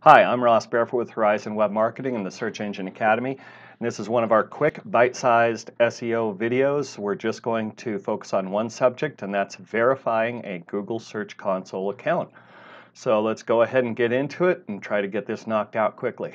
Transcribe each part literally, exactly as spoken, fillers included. Hi, I'm Ross Barefoot with Horizon Web Marketing and the Search Engine Academy. And this is one of our quick bite-sized S E O videos. We're just going to focus on one subject, and that's verifying a Google Search Console account. So let's go ahead and get into it and try to get this knocked out quickly.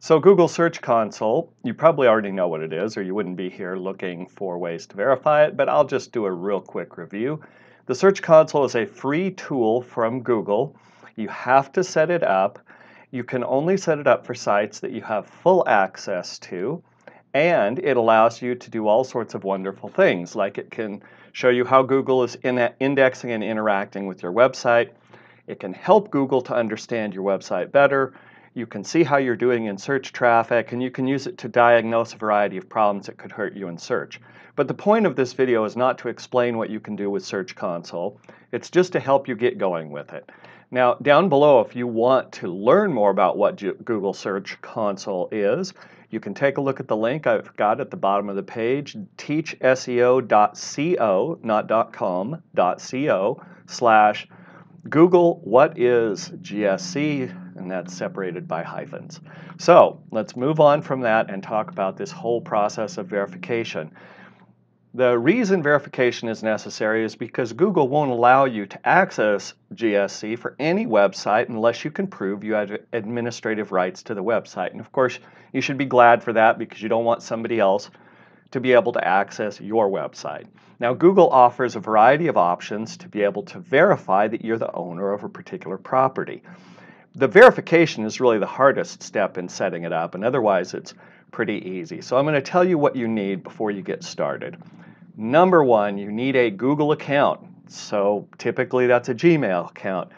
So Google Search Console, you probably already know what it is, or you wouldn't be here looking for ways to verify it, but I'll just do a real quick review. The Search Console is a free tool from Google. You have to set it up. You can only set it up for sites that you have full access to, and it allows you to do all sorts of wonderful things, like it can show you how Google is in indexing and interacting with your website. It can help Google to understand your website better. You can see how you're doing in search traffic, and you can use it to diagnose a variety of problems that could hurt you in search. But the point of this video is not to explain what you can do with Search Console. It's just to help you get going with it. Now, down below, if you want to learn more about what Google Search Console is, you can take a look at the link I've got at the bottom of the page, teach S E O dot co, not .com, .co, slash Google what is G S C, and that's separated by hyphens. So let's move on from that and talk about this whole process of verification. The reason verification is necessary is because Google won't allow you to access G S C for any website unless you can prove you have administrative rights to the website. And of course, you should be glad for that, because you don't want somebody else to be able to access your website. Now, Google offers a variety of options to be able to verify that you're the owner of a particular property. The verification is really the hardest step in setting it up, and otherwise it's pretty easy. So I'm going to tell you what you need before you get started. Number one, you need a Google account. So typically that's a Gmail account,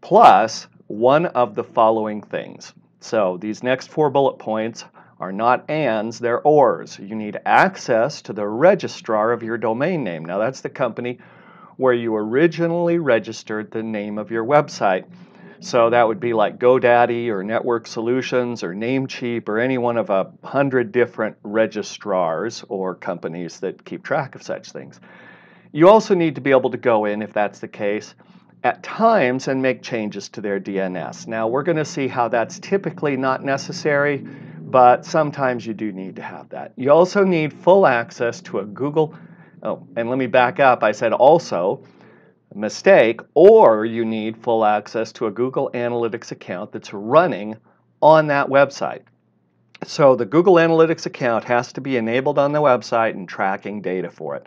plus one of the following things. So these next four bullet points are not ands, they're ors. You need access to the registrar of your domain name. Now, that's the company where you originally registered the name of your website. So that would be like GoDaddy or Network Solutions or Namecheap or any one of a hundred different registrars or companies that keep track of such things. You also need to be able to go in, if that's the case, at times and make changes to their D N S. Now, we're going to see how that's typically not necessary, but sometimes you do need to have that. You also need full access to a Google, oh, and let me back up, I said also, mistake, or you need full access to a Google Analytics account that's running on that website. So the Google Analytics account has to be enabled on the website and tracking data for it.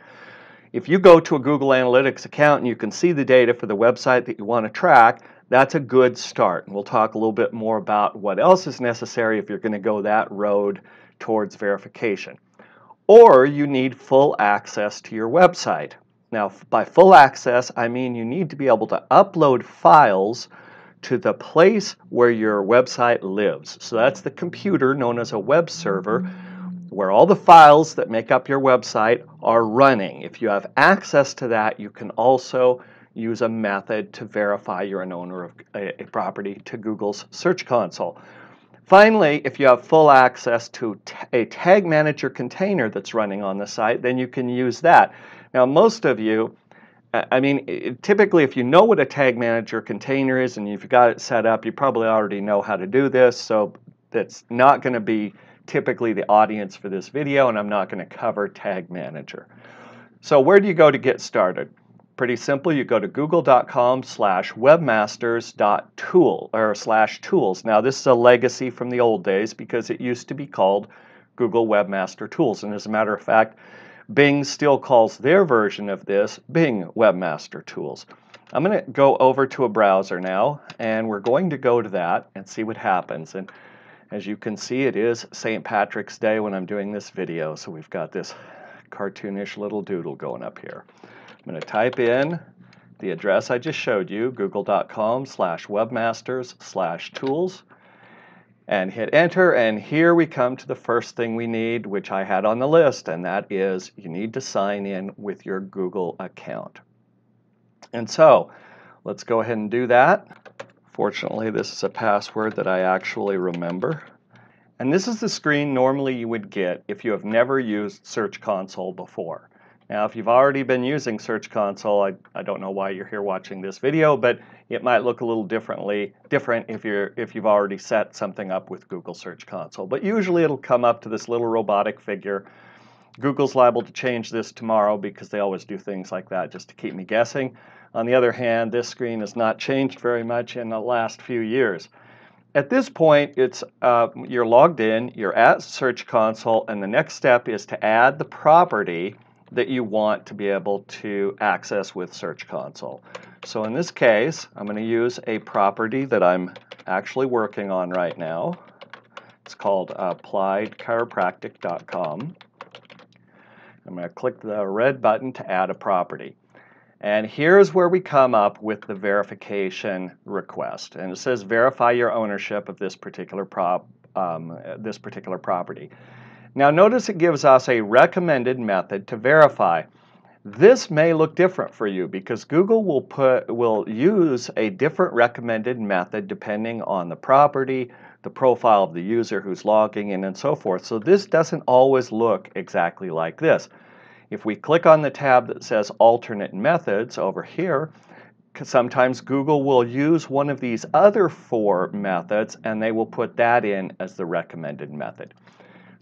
If you go to a Google Analytics account and you can see the data for the website that you want to track, that's a good start. And we'll talk a little bit more about what else is necessary if you're going to go that road towards verification. Or you need full access to your website. Now, by full access, I mean you need to be able to upload files to the place where your website lives. So that's the computer known as a web server, where all the files that make up your website are running. If you have access to that, you can also use a method to verify you're an owner of a property to Google's Search Console. Finally, if you have full access to a Tag Manager container that's running on the site, then you can use that. Now, most of you, I mean, typically if you know what a Tag Manager container is and you've got it set up, you probably already know how to do this, so that's not going to be typically the audience for this video, and I'm not going to cover Tag Manager. So where do you go to get started? Pretty simple. You go to google.com slash webmasters.tool or slash tools. Now, this is a legacy from the old days, because it used to be called Google Webmaster Tools. And as a matter of fact, Bing still calls their version of this Bing Webmaster Tools. I'm going to go over to a browser now, and we're going to go to that and see what happens. And as you can see, it is Saint Patrick's Day when I'm doing this video, so we've got this cartoonish little doodle going up here. I'm going to type in the address I just showed you, google.com slash webmasters slash tools, and hit enter. And here we come to the first thing we need, which I had on the list, and that is you need to sign in with your Google account. And so let's go ahead and do that. Fortunately, this is a password that I actually remember. And this is the screen normally you would get if you have never used Search Console before. Now, if you've already been using Search Console, I, I don't know why you're here watching this video, but it might look a little differently, different if you're if you've already set something up with Google Search Console. But usually it'll come up to this little robotic figure. Google's liable to change this tomorrow because they always do things like that just to keep me guessing. On the other hand, this screen has not changed very much in the last few years. At this point, it's uh, you're logged in, you're at Search Console, and the next step is to add the property that you want to be able to access with Search Console. So in this case, I'm going to use a property that I'm actually working on right now. It's called applied chiropractic dot com. I'm going to click the red button to add a property. And here's where we come up with the verification request. And it says verify your ownership of this particular prop, um, this particular property. Now notice it gives us a recommended method to verify. This may look different for you because Google will put will use a different recommended method depending on the property, the profile of the user who's logging in, and so forth. So this doesn't always look exactly like this. If we click on the tab that says alternate methods over here, sometimes Google will use one of these other four methods and they will put that in as the recommended method.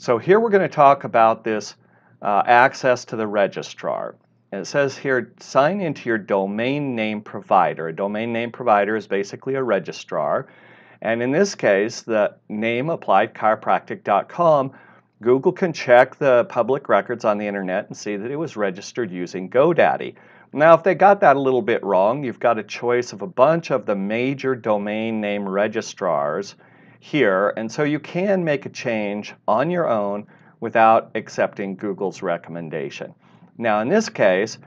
So here we're going to talk about this uh, access to the registrar. And it says here, sign into your domain name provider. A domain name provider is basically a registrar. And in this case, the name applied chiropractic dot com, Google can check the public records on the internet and see that it was registered using GoDaddy. Now, if they got that a little bit wrong, you've got a choice of a bunch of the major domain name registrars here, and so you can make a change on your own without accepting Google's recommendation. Now in this case,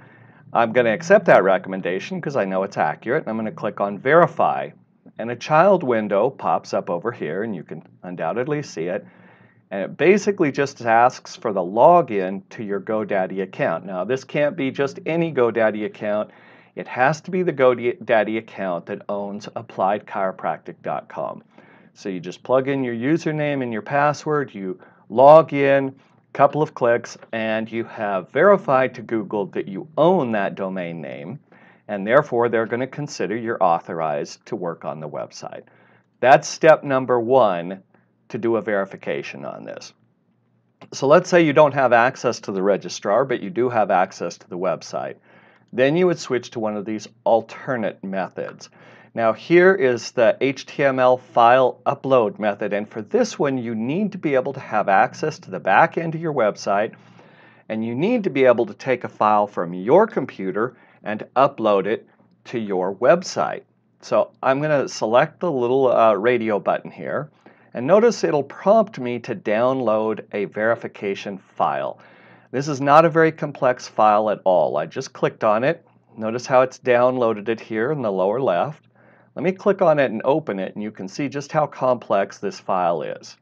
I'm going to accept that recommendation because I know it's accurate, and I'm going to click on verify, and a child window pops up over here, and you can undoubtedly see it, and it basically just asks for the login to your GoDaddy account. Now this can't be just any GoDaddy account, it has to be the GoDaddy account that owns applied chiropractic dot com. So you just plug in your username and your password, you log in, couple of clicks, and you have verified to Google that you own that domain name, and therefore they're going to consider you're authorized to work on the website. That's step number one to do a verification on this. So let's say you don't have access to the registrar, but you do have access to the website. Then you would switch to one of these alternate methods. Now here is the H T M L file upload method, and for this one you need to be able to have access to the back end of your website, and you need to be able to take a file from your computer and upload it to your website. So I'm going to select the little uh, radio button here, and notice it'll prompt me to download a verification file. This is not a very complex file at all. I just clicked on it. Notice how it's downloaded it here in the lower left. Let me click on it and open it, and you can see just how complex this file is.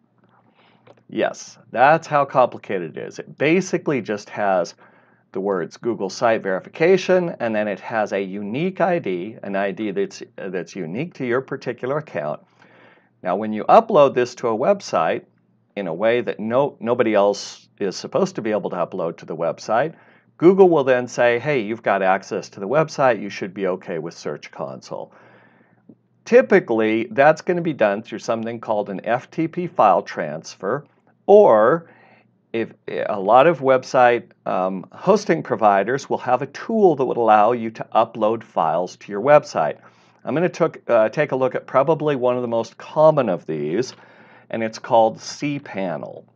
Yes, that's how complicated it is. It basically just has the words Google Site Verification, and then it has a unique I D, an I D that's, that's unique to your particular account. Now when you upload this to a website in a way that no, nobody else is supposed to be able to upload to the website, Google will then say, hey, you've got access to the website, you should be okay with Search Console. Typically, that's going to be done through something called an F T P file transfer, or if a lot of website um, hosting providers will have a tool that would allow you to upload files to your website. I'm going to took, uh, take a look at probably one of the most common of these, and it's called cPanel.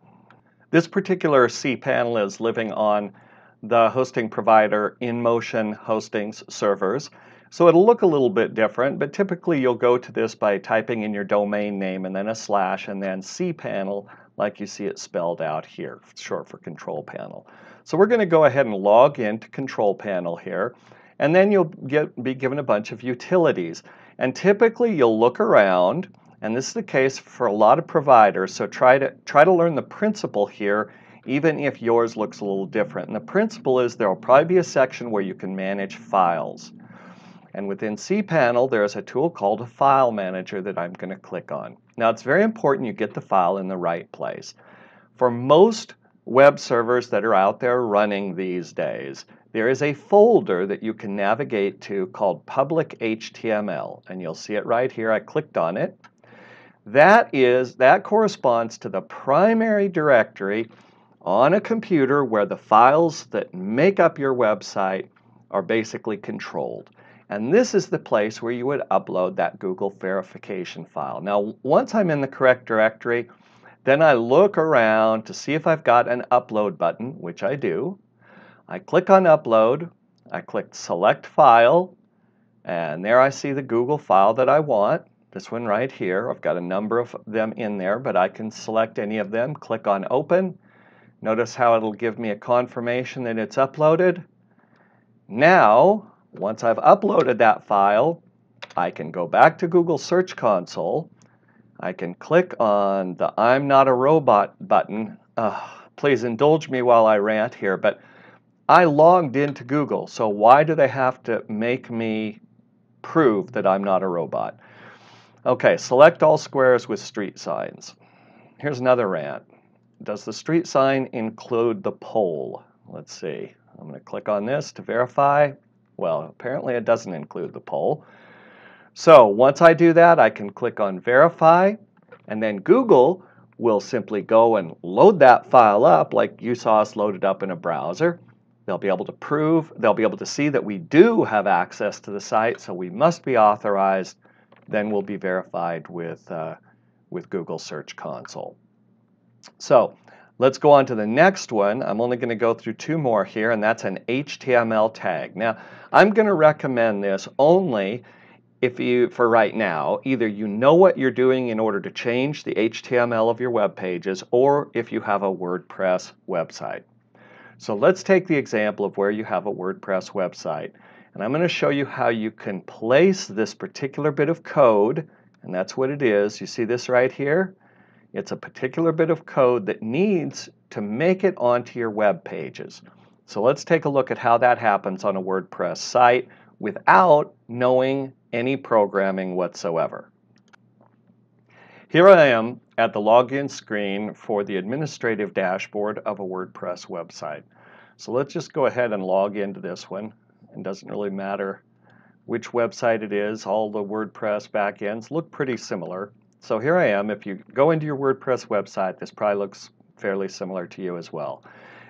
This particular cPanel is living on the hosting provider InMotion Hosting's servers. So it'll look a little bit different, but typically you'll go to this by typing in your domain name and then a slash and then cPanel, like you see it spelled out here, short for Control Panel. So we're going to go ahead and log into Control Panel here, and then you'll get, be given a bunch of utilities. And typically you'll look around, and this is the case for a lot of providers, so try to, try to learn the principle here, even if yours looks a little different. And the principle is there will probably be a section where you can manage files. And within cPanel, there's a tool called a file manager that I'm going to click on. Now, it's very important you get the file in the right place. For most web servers that are out there running these days, there is a folder that you can navigate to called public H T M L, and you'll see it right here. I clicked on it. That is, that corresponds to the primary directory on a computer where the files that make up your website are basically controlled. And this is the place where you would upload that Google verification file. Now, once I'm in the correct directory, then I look around to see if I've got an upload button, which I do. I click on upload, I click select file, and there I see the Google file that I want. This one right here. I've got a number of them in there, but I can select any of them. Click on open. Notice how it'll give me a confirmation that it's uploaded. Now, once I've uploaded that file, I can go back to Google Search Console. I can click on the I'm not a robot button. Uh, please indulge me while I rant here, but I logged into Google, so why do they have to make me prove that I'm not a robot? Okay, select all squares with street signs. Here's another rant. Does the street sign include the pole? Let's see. I'm going to click on this to verify. Well, apparently it doesn't include the poll. So once I do that, I can click on verify, and then Google will simply go and load that file up like you saw us load it up in a browser. They'll be able to prove, they'll be able to see that we do have access to the site, so we must be authorized. Then we'll be verified with, uh, with Google Search Console. So let's go on to the next one. I'm only going to go through two more here, and that's an H T M L tag. Now, I'm going to recommend this only if you, for right now, either you know what you're doing in order to change the H T M L of your web pages, or if you have a WordPress website. So let's take the example of where you have a WordPress website. And I'm going to show you how you can place this particular bit of code, and that's what it is. You see this right here? It's a particular bit of code that needs to make it onto your web pages. So let's take a look at how that happens on a WordPress site without knowing any programming whatsoever. Here I am at the login screen for the administrative dashboard of a WordPress website. So let's just go ahead and log into this one. It doesn't really matter which website it is. All the WordPress backends look pretty similar. So here I am. If you go into your WordPress website, this probably looks fairly similar to you as well.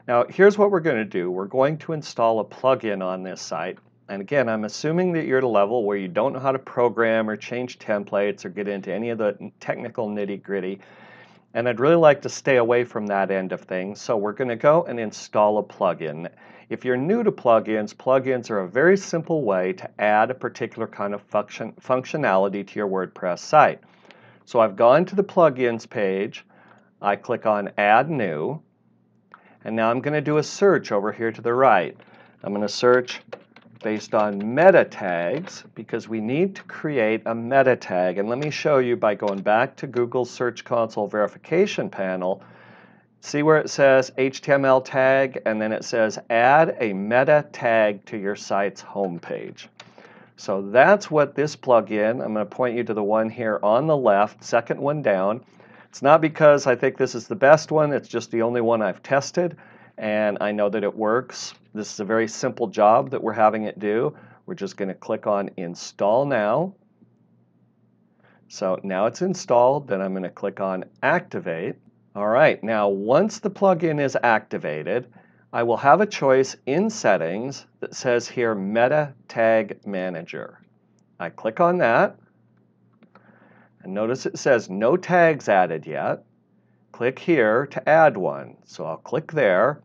Now, here's what we're going to do. We're going to install a plugin on this site. And again, I'm assuming that you're at a level where you don't know how to program or change templates or get into any of the technical nitty-gritty. And I'd really like to stay away from that end of things. So we're going to go and install a plugin. If you're new to plugins, plugins are a very simple way to add a particular kind of function, functionality to your WordPress site. So I've gone to the plugins page, I click on add new, and now I'm going to do a search over here to the right. I'm going to search based on meta tags because we need to create a meta tag. And let me show you by going back to Google Search Console verification panel. See where it says H T M L tag, and then it says add a meta tag to your site's homepage. So that's what this plugin, I'm going to point you to the one here on the left, second one down. It's not because I think this is the best one, it's just the only one I've tested, and I know that it works. This is a very simple job that we're having it do. We're just going to click on Install Now. So now it's installed, then I'm going to click on Activate. All right, now once the plugin is activated, I will have a choice in settings that says here Meta Tag Manager. I click on that, and notice it says no tags added yet. Click here to add one. So I'll click there,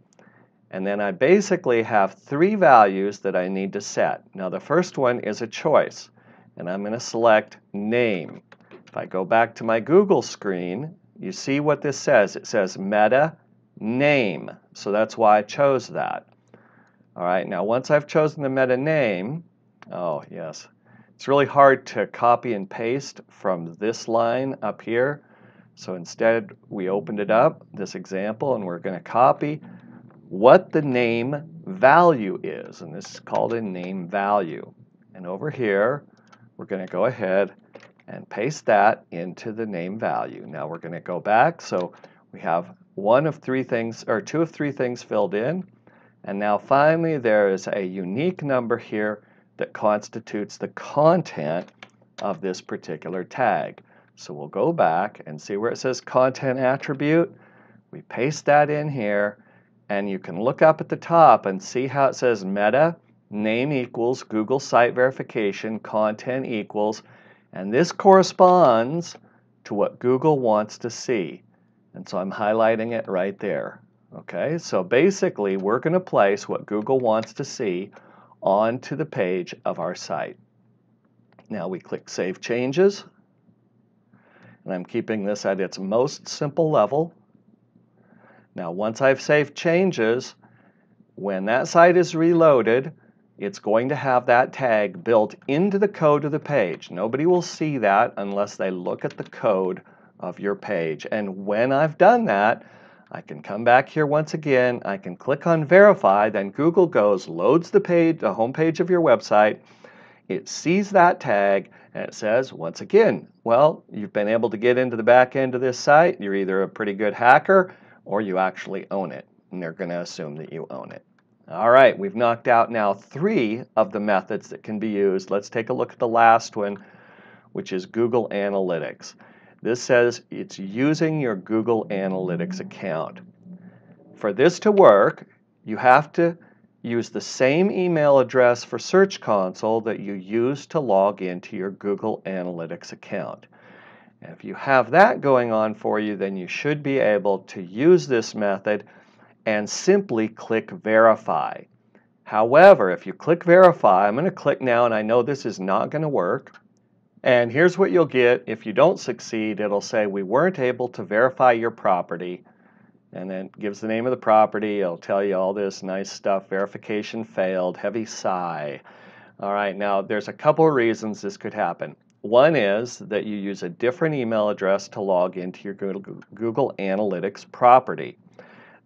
and then I basically have three values that I need to set. Now the first one is a choice, and I'm going to select Name. If I go back to my Google screen, you see what this says. It says Meta Name, so that's why I chose that. All right, now once I've chosen the meta name, oh yes, it's really hard to copy and paste from this line up here. So instead, we opened it up, this example, and we're going to copy what the name value is, and this is called a name value. And over here, we're going to go ahead and paste that into the name value. Now we're going to go back, so we have one of three things, or two of three things filled in, and now finally there is a unique number here that constitutes the content of this particular tag. So we'll go back and see where it says content attribute. We paste that in here, and you can look up at the top and see how it says meta, name equals, Google site verification, content equals, and this corresponds to what Google wants to see. And so I'm highlighting it right there. Okay, so basically we're going to place what Google wants to see onto the page of our site. Now we click Save Changes, and I'm keeping this at its most simple level. Now once I've saved changes, when that site is reloaded, it's going to have that tag built into the code of the page. Nobody will see that unless they look at the code of your page. And when I've done that, I can come back here once again, I can click on Verify, then Google goes, loads the page, the home page of your website, it sees that tag, and it says, once again, well, you've been able to get into the back end of this site, you're either a pretty good hacker, or you actually own it, and they're going to assume that you own it. All right, we've knocked out now three of the methods that can be used. Let's take a look at the last one, which is Google Analytics. This says it's using your Google Analytics account. For this to work, you have to use the same email address for Search Console that you use to log into your Google Analytics account. And if you have that going on for you, then you should be able to use this method and simply click Verify. However, if you click Verify, I'm going to click now, and I know this is not going to work. And here's what you'll get. If you don't succeed, it'll say, we weren't able to verify your property. And then it gives the name of the property. It'll tell you all this nice stuff. Verification failed. Heavy sigh. All right, now there's a couple of reasons this could happen. One is that you use a different email address to log into your Google Analytics property.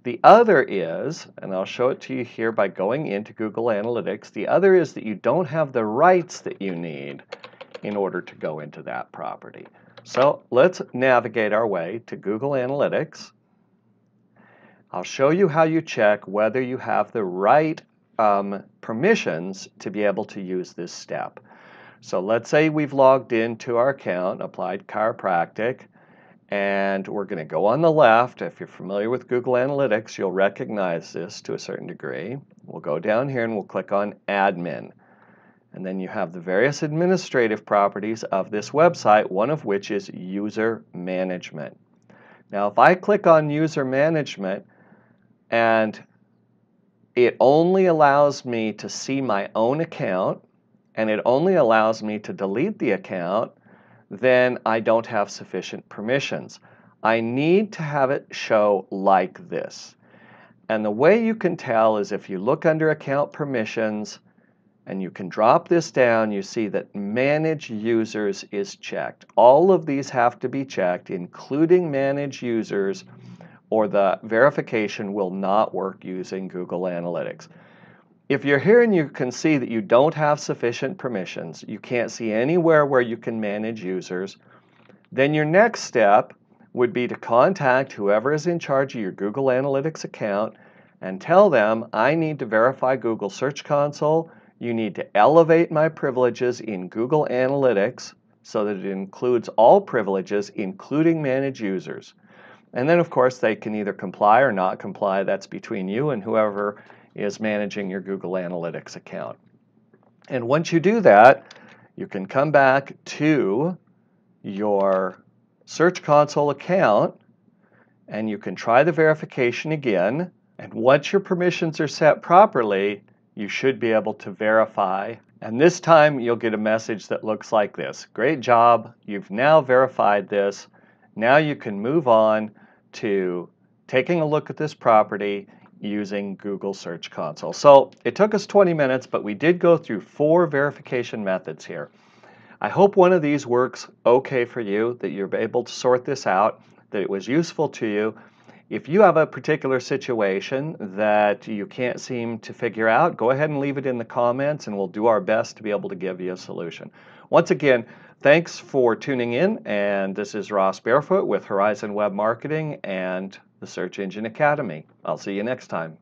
The other is, and I'll show it to you here by going into Google Analytics, the other is that you don't have the rights that you need in order to go into that property. So let's navigate our way to Google Analytics. I'll show you how you check whether you have the right um, permissions to be able to use this step. So let's say we've logged into our account, Applied Chiropractic, and we're going to go on the left. If you're familiar with Google Analytics, you'll recognize this to a certain degree. We'll go down here and we'll click on Admin. And then you have the various administrative properties of this website, one of which is user management. Now if I click on user management, and it only allows me to see my own account, and it only allows me to delete the account, then I don't have sufficient permissions. I need to have it show like this. And the way you can tell is if you look under account permissions, and you can drop this down, you see that Manage Users is checked. All of these have to be checked, including Manage Users, or the verification will not work using Google Analytics. If you're here and you can see that you don't have sufficient permissions, you can't see anywhere where you can manage users, then your next step would be to contact whoever is in charge of your Google Analytics account and tell them, I need to verify Google Search Console. You need to elevate my privileges in Google Analytics so that it includes all privileges, including manage users. And then, of course, they can either comply or not comply. That's between you and whoever is managing your Google Analytics account. And once you do that, you can come back to your Search Console account, and you can try the verification again. And once your permissions are set properly, you should be able to verify. And this time you'll get a message that looks like this. Great job. You've now verified this. Now you can move on to taking a look at this property using Google Search Console. So it took us twenty minutes, but we did go through four verification methods here. I hope one of these works okay for you, that you're able to sort this out, that it was useful to you. If you have a particular situation that you can't seem to figure out, go ahead and leave it in the comments, and we'll do our best to be able to give you a solution. Once again, thanks for tuning in, and this is Ross Barefoot with Horizon Web Marketing and the Search Engine Academy. I'll see you next time.